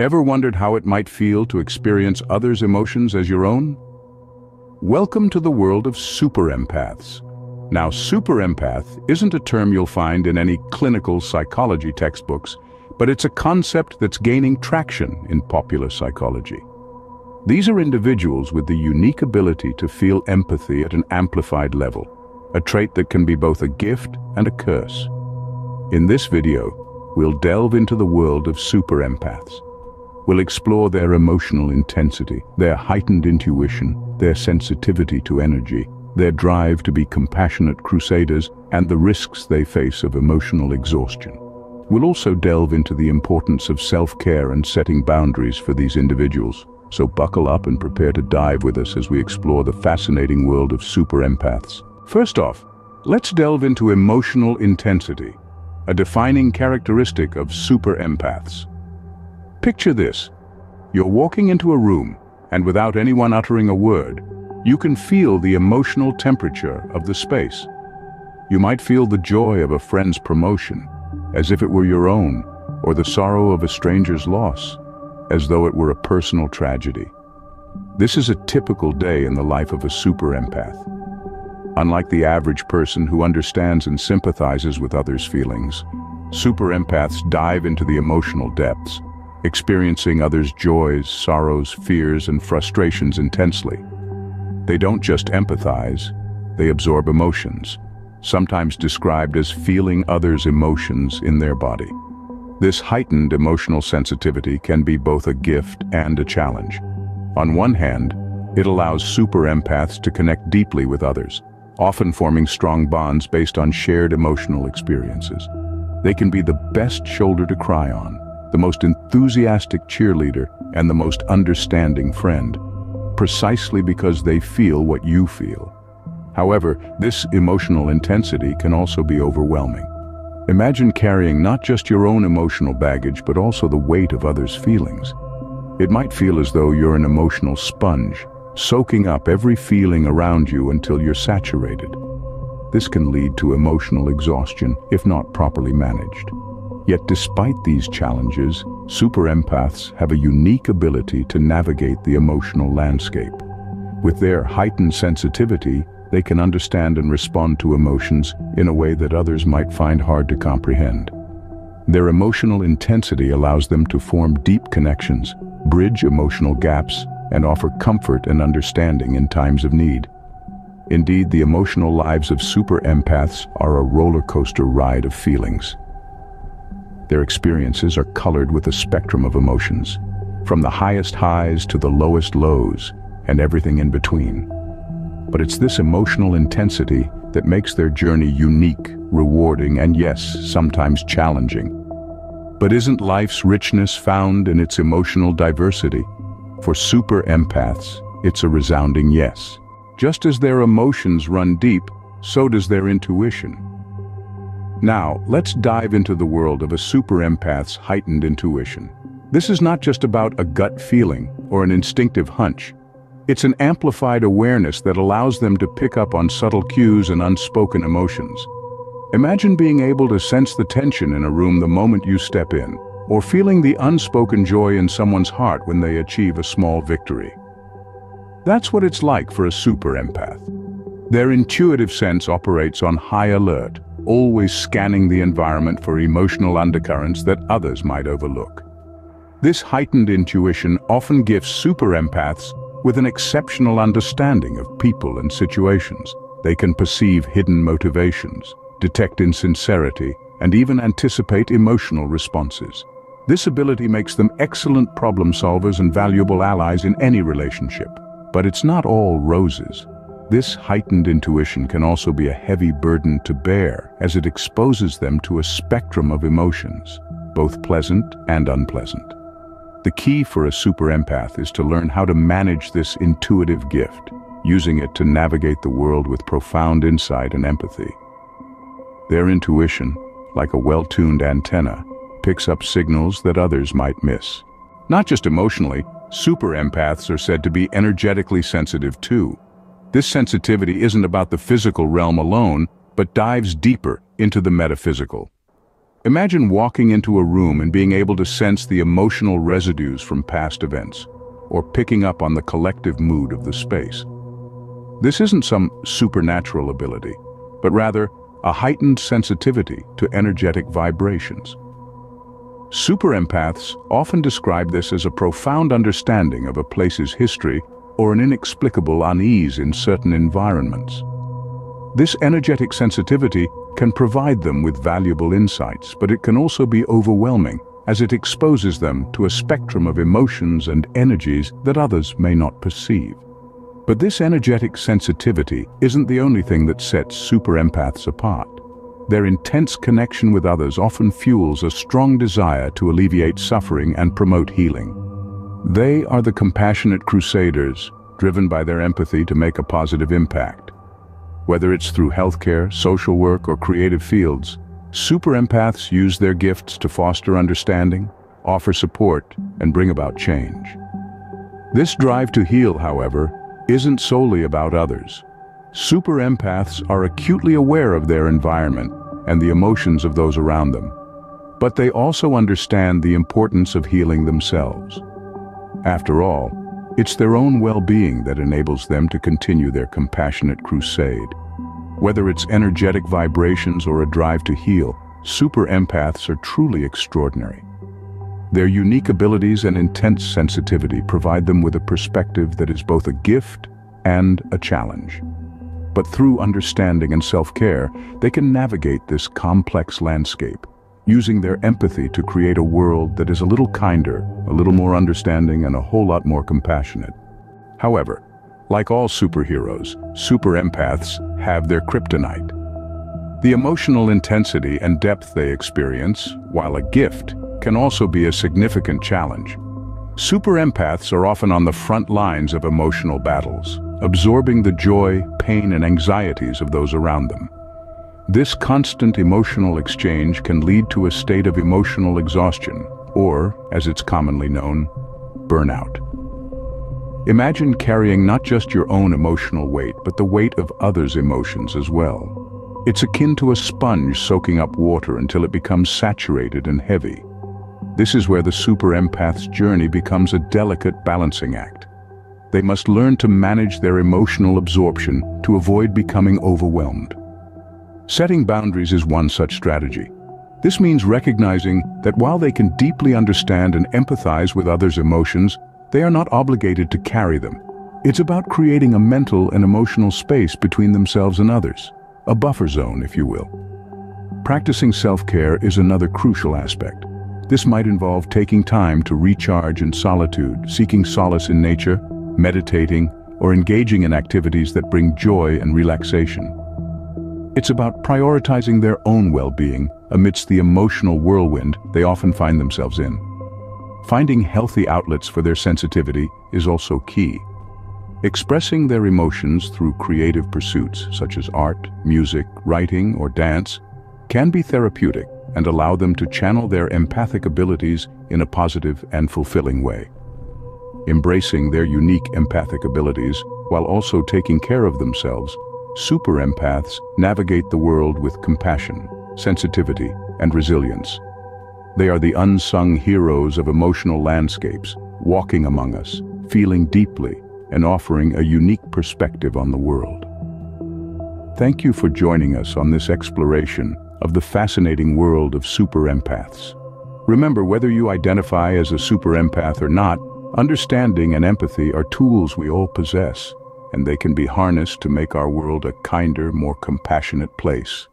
Ever wondered how it might feel to experience others' emotions as your own? Welcome to the world of super empaths. Now, super empath isn't a term you'll find in any clinical psychology textbooks, but it's a concept that's gaining traction in popular psychology. These are individuals with the unique ability to feel empathy at an amplified level, a trait that can be both a gift and a curse. In this video, we'll delve into the world of super empaths. We'll explore their emotional intensity, their heightened intuition, their sensitivity to energy, their drive to be compassionate crusaders, and the risks they face of emotional exhaustion. We'll also delve into the importance of self-care and setting boundaries for these individuals. So buckle up and prepare to dive with us as we explore the fascinating world of super empaths. First off, let's delve into emotional intensity, a defining characteristic of super empaths. Picture this. You're walking into a room, and without anyone uttering a word, you can feel the emotional temperature of the space. You might feel the joy of a friend's promotion, as if it were your own, or the sorrow of a stranger's loss, as though it were a personal tragedy. This is a typical day in the life of a super empath. Unlike the average person who understands and sympathizes with others' feelings, super empaths dive into the emotional depths, experiencing others' joys, sorrows, fears, and frustrations intensely. They don't just empathize, they absorb emotions, sometimes described as feeling others' emotions in their body. This heightened emotional sensitivity can be both a gift and a challenge. On one hand, it allows super empaths to connect deeply with others, often forming strong bonds based on shared emotional experiences. They can be the best shoulder to cry on, the most enthusiastic cheerleader, and the most understanding friend, precisely because they feel what you feel. However, this emotional intensity can also be overwhelming. Imagine carrying not just your own emotional baggage, but also the weight of others' feelings. It might feel as though you're an emotional sponge, soaking up every feeling around you until you're saturated. This can lead to emotional exhaustion if not properly managed. Yet despite these challenges, super empaths have a unique ability to navigate the emotional landscape. With their heightened sensitivity, they can understand and respond to emotions in a way that others might find hard to comprehend. Their emotional intensity allows them to form deep connections, bridge emotional gaps, and offer comfort and understanding in times of need. Indeed, the emotional lives of super empaths are a roller coaster ride of feelings. Their experiences are colored with a spectrum of emotions, from the highest highs to the lowest lows, and everything in between. But it's this emotional intensity that makes their journey unique, rewarding, and yes, sometimes challenging. But isn't life's richness found in its emotional diversity? For super empaths, it's a resounding yes. Just as their emotions run deep, so does their intuition. Now, let's dive into the world of a super empath's heightened intuition. This is not just about a gut feeling or an instinctive hunch. It's an amplified awareness that allows them to pick up on subtle cues and unspoken emotions. Imagine being able to sense the tension in a room the moment you step in, or feeling the unspoken joy in someone's heart when they achieve a small victory. That's what it's like for a super empath. Their intuitive sense operates on high alert, always scanning the environment for emotional undercurrents that others might overlook. This heightened intuition often gifts super empaths with an exceptional understanding of people and situations. They can perceive hidden motivations, detect insincerity, and even anticipate emotional responses. This ability makes them excellent problem solvers and valuable allies in any relationship. But it's not all roses. This heightened intuition can also be a heavy burden to bear, as it exposes them to a spectrum of emotions, both pleasant and unpleasant. The key for a super empath is to learn how to manage this intuitive gift, using it to navigate the world with profound insight and empathy. Their intuition, like a well-tuned antenna, picks up signals that others might miss. Not just emotionally, super empaths are said to be energetically sensitive too. This sensitivity isn't about the physical realm alone, but dives deeper into the metaphysical. Imagine walking into a room and being able to sense the emotional residues from past events, or picking up on the collective mood of the space. This isn't some supernatural ability, but rather a heightened sensitivity to energetic vibrations. Super empaths often describe this as a profound understanding of a place's history or an inexplicable unease in certain environments. This energetic sensitivity can provide them with valuable insights, but it can also be overwhelming as it exposes them to a spectrum of emotions and energies that others may not perceive. But this energetic sensitivity isn't the only thing that sets super empaths apart. Their intense connection with others often fuels a strong desire to alleviate suffering and promote healing. They are the compassionate crusaders, driven by their empathy to make a positive impact. Whether it's through healthcare, social work, or creative fields, super empaths use their gifts to foster understanding, offer support, and bring about change. This drive to heal, however, isn't solely about others. Super empaths are acutely aware of their environment and the emotions of those around them, but they also understand the importance of healing themselves. After all, it's their own well-being that enables them to continue their compassionate crusade. Whether it's energetic vibrations or a drive to heal, super empaths are truly extraordinary. Their unique abilities and intense sensitivity provide them with a perspective that is both a gift and a challenge. But through understanding and self-care, they can navigate this complex landscape, using their empathy to create a world that is a little kinder, a little more understanding, and a whole lot more compassionate. However, like all superheroes, super empaths have their kryptonite. The emotional intensity and depth they experience, while a gift, can also be a significant challenge. Super empaths are often on the front lines of emotional battles, absorbing the joy, pain, and anxieties of those around them. This constant emotional exchange can lead to a state of emotional exhaustion, or, as it's commonly known, burnout. Imagine carrying not just your own emotional weight, but the weight of others' emotions as well. It's akin to a sponge soaking up water until it becomes saturated and heavy. This is where the super empath's journey becomes a delicate balancing act. They must learn to manage their emotional absorption to avoid becoming overwhelmed. Setting boundaries is one such strategy. This means recognizing that while they can deeply understand and empathize with others' emotions, they are not obligated to carry them. It's about creating a mental and emotional space between themselves and others, a buffer zone, if you will. Practicing self-care is another crucial aspect. This might involve taking time to recharge in solitude, seeking solace in nature, meditating, or engaging in activities that bring joy and relaxation. It's about prioritizing their own well-being amidst the emotional whirlwind they often find themselves in. Finding healthy outlets for their sensitivity is also key. Expressing their emotions through creative pursuits such as art, music, writing, or dance can be therapeutic and allow them to channel their empathic abilities in a positive and fulfilling way. Embracing their unique empathic abilities while also taking care of themselves, super empaths navigate the world with compassion, sensitivity, and resilience. They are the unsung heroes of emotional landscapes, walking among us, feeling deeply, and offering a unique perspective on the world. Thank you for joining us on this exploration of the fascinating world of super empaths. Remember, whether you identify as a super empath or not, understanding and empathy are tools we all possess, and they can be harnessed to make our world a kinder, more compassionate place.